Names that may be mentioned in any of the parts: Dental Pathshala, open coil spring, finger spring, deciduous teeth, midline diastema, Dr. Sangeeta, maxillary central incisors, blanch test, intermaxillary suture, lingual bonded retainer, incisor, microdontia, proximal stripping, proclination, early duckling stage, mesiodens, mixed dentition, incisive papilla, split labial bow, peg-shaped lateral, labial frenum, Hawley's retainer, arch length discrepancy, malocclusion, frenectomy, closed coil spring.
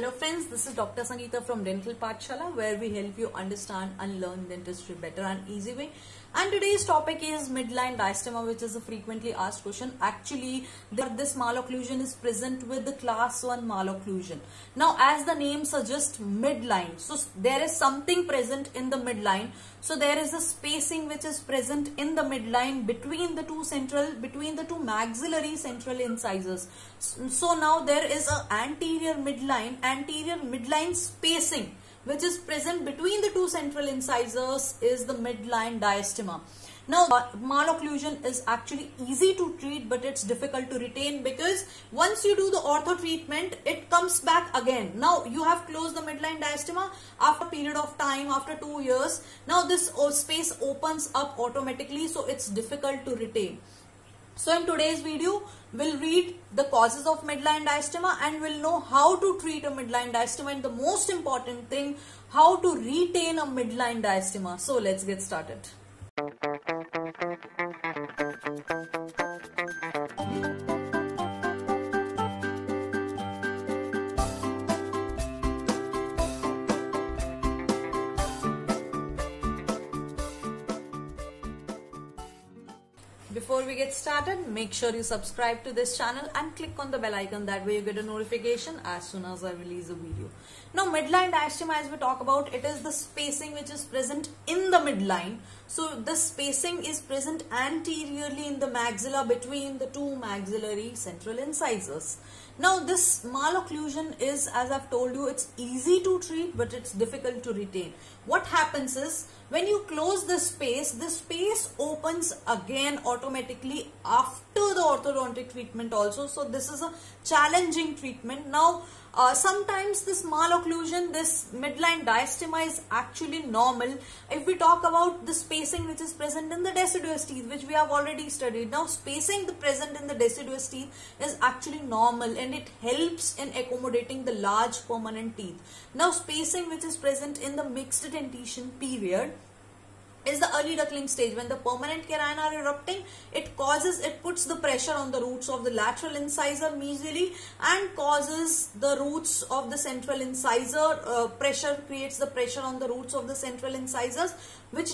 Hello friends, this is Dr. Sangeeta from Dental Pathshala, where we help you understand and learn dentistry better and easy way. And today's topic is midline diastema, which is a frequently asked question. Actually, this malocclusion is present with the class 1 malocclusion. Now, as the name suggests, midline. So, there is something present in the midline. So, there is a spacing which is present in the midline between the two maxillary central incisors. So, now there is an anterior midline spacing which is present between the two central incisors is the midline diastema. Now, malocclusion is actually easy to treat, but it's difficult to retain because once you do the ortho treatment, it comes back again. Now, you have closed the midline diastema after a period of time, after 2 years. Now, this space opens up automatically, so it's difficult to retain. So, in today's video, we'll read the causes of midline diastema and we'll know how to treat a midline diastema and the most important thing, how to retain a midline diastema. So, let's get started. Before we get started, make sure you subscribe to this channel and click on the bell icon. That way you get a notification as soon as I release a video. Now, midline diastema, as we talk about, it is the spacing which is present in the midline. So, the spacing is present anteriorly in the maxilla between the two maxillary central incisors. Now, this malocclusion is, as I've told you, it's easy to treat, but it's difficult to retain. What happens is, when you close the space opens again automatically after the orthodontic treatment also. So, this is a challenging treatment. Now, sometimes this malocclusion, this midline diastema is actually normal. If we talk about the spacing which is present in the deciduous teeth, which we have already studied. Now, spacing present in the deciduous teeth is actually normal and it helps in accommodating the large permanent teeth. Now, spacing which is present in the mixed dentition period is the early duckling stage. When the permanent carina are erupting, it puts the pressure on the roots of the lateral incisor mesially and causes the roots of the central incisor, creates the pressure on the roots of the central incisors, which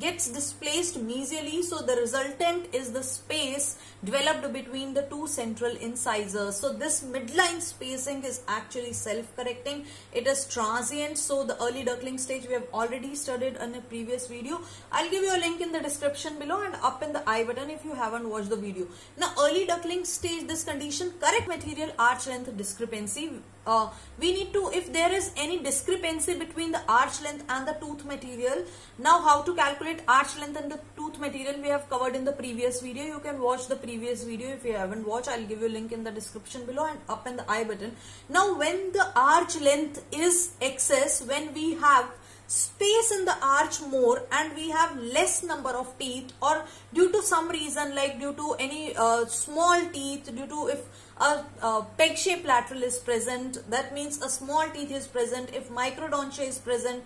gets displaced mesially. So, the resultant is the space developed between the two central incisors. So, this midline spacing is actually self-correcting. It is transient. So, the early duckling stage we have already studied in a previous video. I'll give you a link in the description below and up in the I button if you haven't watched the video. Now, early duckling stage, this condition, correct material arch length discrepancy. We need to, if there is any discrepancy between the arch length and the tooth material. Now, how to calculate arch length and the tooth material we have covered in the previous video. You can watch the previous video if you haven't watched. I'll give you a link in the description below and up in the I button. Now, when the arch length is excess, when we have space in the arch more and we have less number of teeth, or due to some reason like due to any small teeth, due to if a peg-shaped lateral is present, that means a small teeth is present, if microdontia is present,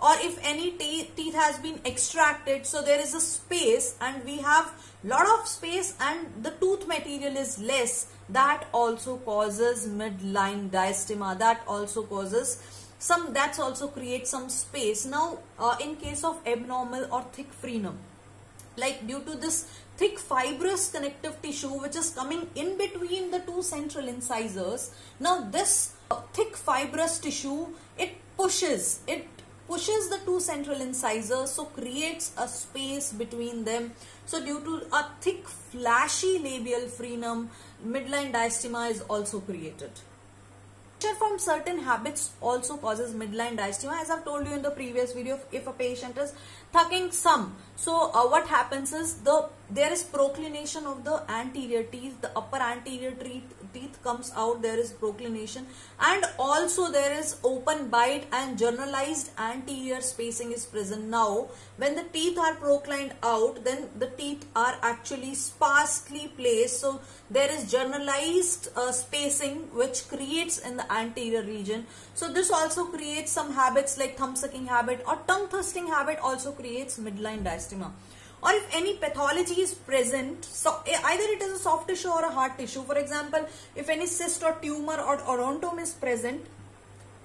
or if any teeth has been extracted, so there is a space and we have lot of space and the tooth material is less, that also causes midline diastema, that also creates some space. Now, in case of abnormal or thick frenum, like due to this thick fibrous connective tissue which is coming in between the two central incisors, now this thick fibrous tissue, it pushes the two central incisors, so creates a space between them. So, due to a thick flashy labial frenum, midline diastema is also created. Pressure from certain habits also causes midline diastema. As I've told you in the previous video, if a patient is tucking some, so what happens is there is proclination of the anterior teeth, the upper anterior teeth comes out, there is proclination, and also there is open bite and generalized anterior spacing is present. Now, when the teeth are proclined out, then the teeth are actually sparsely placed, so there is generalized spacing which creates in the anterior region. So, this also creates some habits like thumb sucking habit or tongue thrusting habit, also creates midline diastema. Or if any pathology is present, so either it is a soft tissue or a hard tissue. For example, if any cyst or tumor or odontome is present,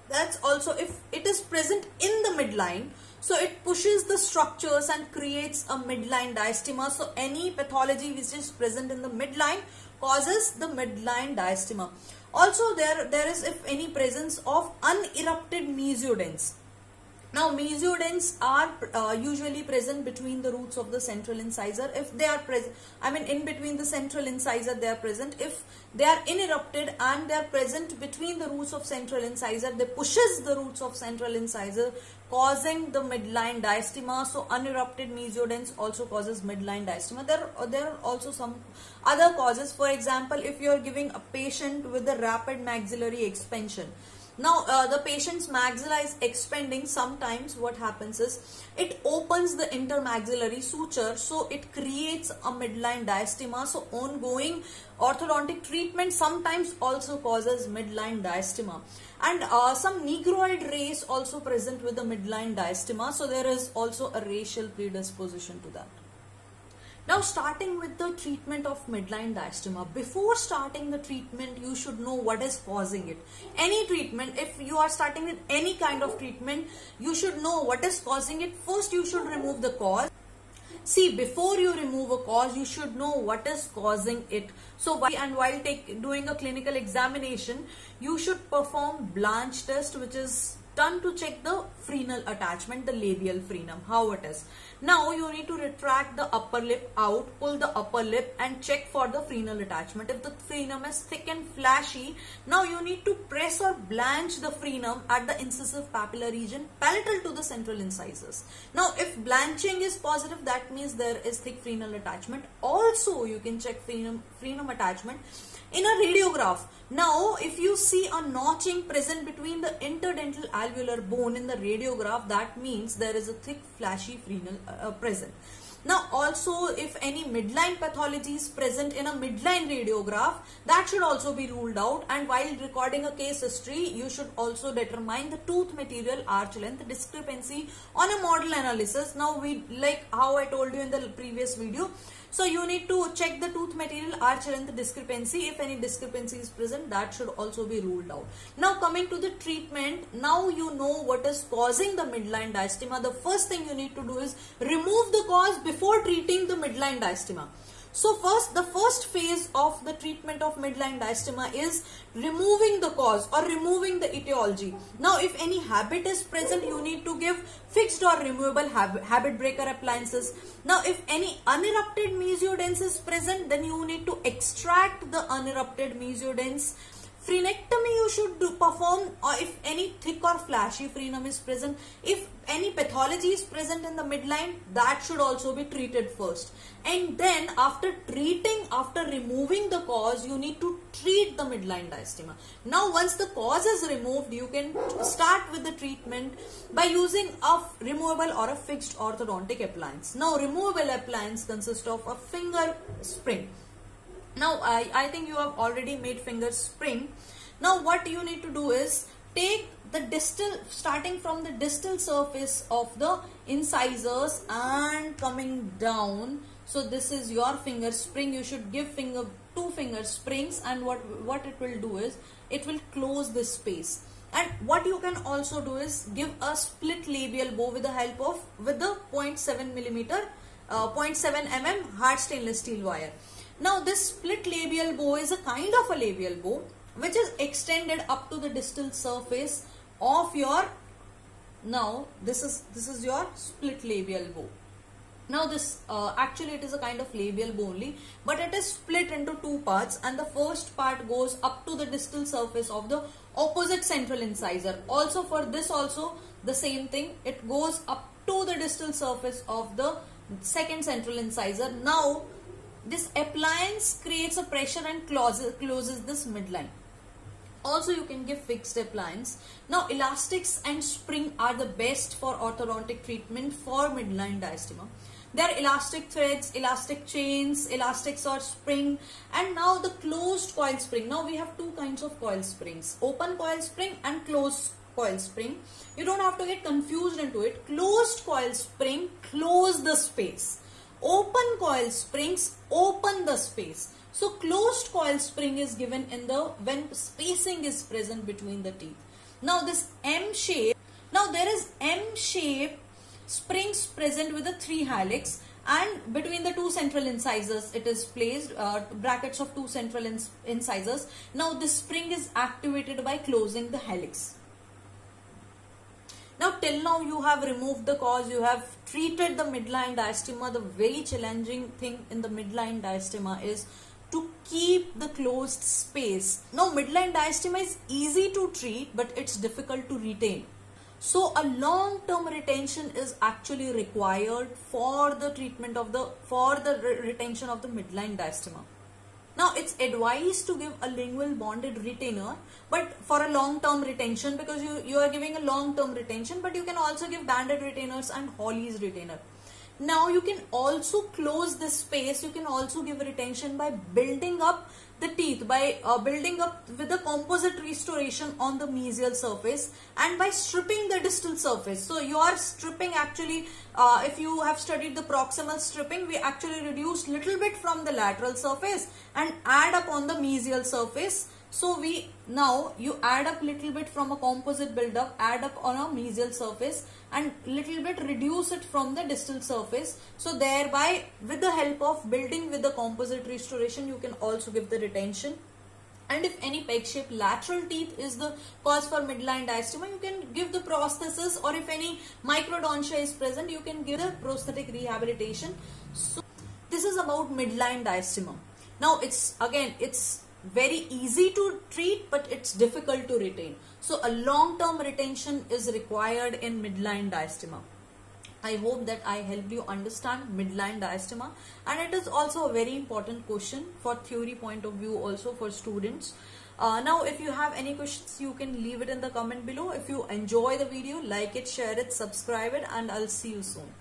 that's also, if it is present in the midline, so it pushes the structures and creates a midline diastema. So any pathology which is present in the midline causes the midline diastema. Also there is if any presence of unerupted mesiodens. Now mesiodens are usually present between the roots of the central incisor. If they are present, I mean in between the central incisor they are present. If they are inerupted and they are present between the roots of central incisor, they pushes the roots of central incisor, causing the midline diastema. So unerupted mesiodens also causes midline diastema. There are also some other causes. For example, if you are giving a patient with a rapid maxillary expansion. Now the patient's maxilla is expanding. Sometimes what happens is it opens the intermaxillary suture, so it creates a midline diastema. So ongoing orthodontic treatment sometimes also causes midline diastema. And some Negroid race also present with the midline diastema. So there is also a racial predisposition to that. Now starting with the treatment of midline diastema, before starting the treatment you should know what is causing it. Any treatment, if you are starting with any kind of treatment, you should know what is causing it. First you should remove the cause. See, before you remove a cause, you should know what is causing it. So while doing a clinical examination, you should perform blanch test, which is done to check the frenal attachment, the labial frenum, how it is. Now you need to retract the upper lip out, pull the upper lip and check for the frenal attachment. If the frenum is thick and flashy, now you need to press or blanch the frenum at the incisive papilla region palatal to the central incisors. Now if blanching is positive, that means there is thick frenal attachment. Also you can check frenum attachment in a radiograph. Now if you see a notching present between the interdental alveolar bone in the radiograph, that means there is a thick flashy frenal present. Now also if any midline pathology is present in a midline radiograph, that should also be ruled out. And while recording a case history, you should also determine the tooth material arch length discrepancy on a model analysis. Now like how I told you in the previous video, so you need to check the tooth material arch length discrepancy. If any discrepancy is present, that should also be ruled out. Now coming to the treatment, now you know what is causing the midline diastema. The first thing you need to do is remove the cause before treating the midline diastema. So the first phase of the treatment of midline diastema is removing the cause or removing the etiology. Now if any habit is present, you need to give fixed or removable habit breaker appliances. Now if any unerupted mesiodens is present, then you need to extract the unerupted mesiodens. Frenectomy you should perform or if any thick or flashy frenum is present. If any pathology is present in the midline, that should also be treated first. And then after removing the cause, you need to treat the midline diastema. Now once the cause is removed, you can start with the treatment by using a removable or a fixed orthodontic appliance. Now removable appliance consists of a finger spring. Now I think you have already made finger spring. Now what you need to do is take the distal, starting from the distal surface of the incisors and coming down. So this is your finger spring. You should give two finger springs, and what it will do is it will close this space. And what you can also do is give a split labial bow with the help of the 0.7 mm hard stainless steel wire. Now this split labial bow is a kind of a labial bow which is extended up to the distal surface of your, now this is your split labial bow. Now this actually it is a kind of labial bow only, but it is split into two parts, and the first part goes up to the distal surface of the opposite central incisor. Also for this also the same thing, it goes up to the distal surface of the second central incisor. Now this appliance creates a pressure and closes this midline. Also you can give fixed appliance. Now elastics and spring are the best for orthodontic treatment for midline diastema. There are elastic threads, elastic chains, elastics or spring, and now the closed coil spring. Now we have two kinds of coil springs, open coil spring and closed coil spring. You don't have to get confused into it. Closed coil spring close the space. Open coil springs open the space. So closed coil spring is given when spacing is present between the teeth. Now this M shape, now there is M shape springs present with the three hallux, and between the two central incisors it is placed, brackets of two central incisors. Now this spring is activated by closing the hallux. Now till now you have removed the cause, you have treated the midline diastema. The very challenging thing in the midline diastema is to keep the closed space. Now midline diastema is easy to treat, but it's difficult to retain. So a long-term retention is actually required for the treatment of the, retention of the midline diastema. Now it's advised to give a lingual bonded retainer, but for a long-term retention, because you are giving a long-term retention, but you can also give banded retainers and Hawley's retainer. Now you can also close this space, you can also give retention by building up the teeth, by building up with the composite restoration on the mesial surface and by stripping the distal surface. So you are stripping actually, if you have studied the proximal stripping, we actually reduce little bit from the lateral surface and add up on the mesial surface. So you add up little bit from a composite buildup, add up on a mesial surface and little bit reduce it from the distal surface. So thereby, with the help of building with the composite restoration, you can also give the retention. And if any peg-shaped lateral teeth is the cause for midline diastema, you can give the prosthesis, or if any microdontia is present, you can give the prosthetic rehabilitation. So this is about midline diastema. Now it's very easy to treat, but it's difficult to retain. So a long-term retention is required in midline diastema. I hope that I helped you understand midline diastema, and it is also a very important question for theory point of view, also for students. Now if you have any questions, you can leave it in the comment below. If you enjoy the video, like it, share it, subscribe it, and I'll see you soon.